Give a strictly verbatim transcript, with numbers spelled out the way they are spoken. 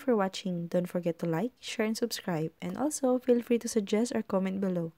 for watching. Don't forget to like, share, and subscribe. And also, feel free to suggest or comment below.